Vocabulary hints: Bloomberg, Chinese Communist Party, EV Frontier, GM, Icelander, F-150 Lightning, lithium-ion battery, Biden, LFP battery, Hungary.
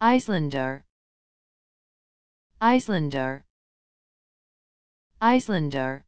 Icelander, Icelander, Icelander.